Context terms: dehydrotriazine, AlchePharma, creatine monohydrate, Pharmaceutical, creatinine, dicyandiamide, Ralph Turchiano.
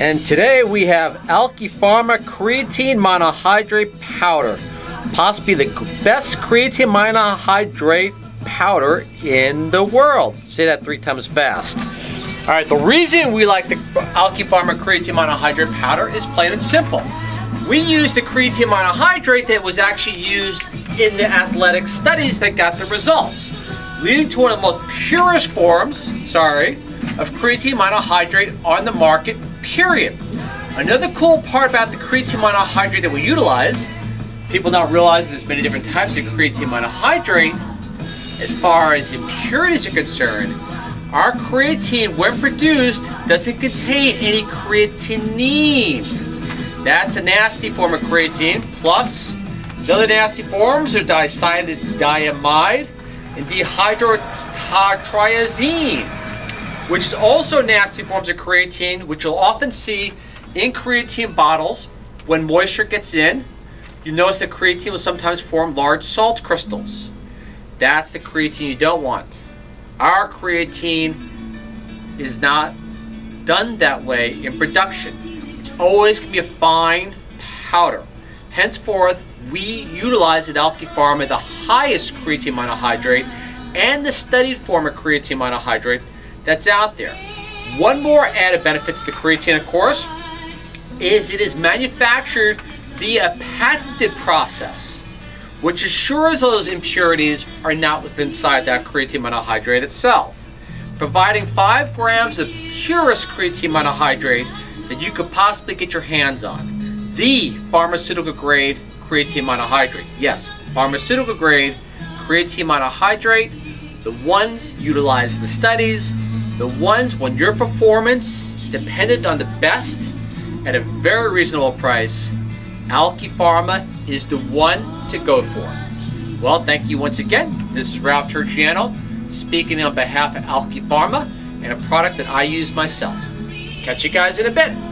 And today we have AlchePharma creatine monohydrate powder, possibly the best creatine monohydrate powder in the world. Say that 3 times fast. All right, the reason we like the AlchePharma creatine monohydrate powder is plain and simple. We used the creatine monohydrate that was actually used in the athletic studies that got the results, leading to one of the most purest forms, of creatine monohydrate on the market, period. Another cool part about the creatine monohydrate that we utilize, people don't realize there's many different types of creatine monohydrate. As far as impurities are concerned, our creatine, when produced, doesn't contain any creatinine. That's a nasty form of creatine. Plus, the other nasty forms are dicyandiamide and dehydrotriazine, which is also nasty forms of creatine, which you'll often see in creatine bottles. When moisture gets in, you notice that creatine will sometimes form large salt crystals. That's the creatine you don't want. Our creatine is not done that way in production. Always can be a fine powder. Henceforth, we utilize at AlchePharma the highest creatine monohydrate and the studied form of creatine monohydrate that's out there. One more added benefit to the creatine, of course, is it is manufactured via a patented process, which assures those impurities are not inside that creatine monohydrate itself, providing 5 grams of purest creatine monohydrate that you could possibly get your hands on. The pharmaceutical grade creatine monohydrate. Yes, pharmaceutical grade creatine monohydrate, the ones utilized in the studies, the ones when your performance is dependent on the best at a very reasonable price. AlchePharma is the one to go for. Well, thank you once again. This is Ralph Turchiano speaking on behalf of AlchePharma and a product that I use myself. Catch you guys in a bit.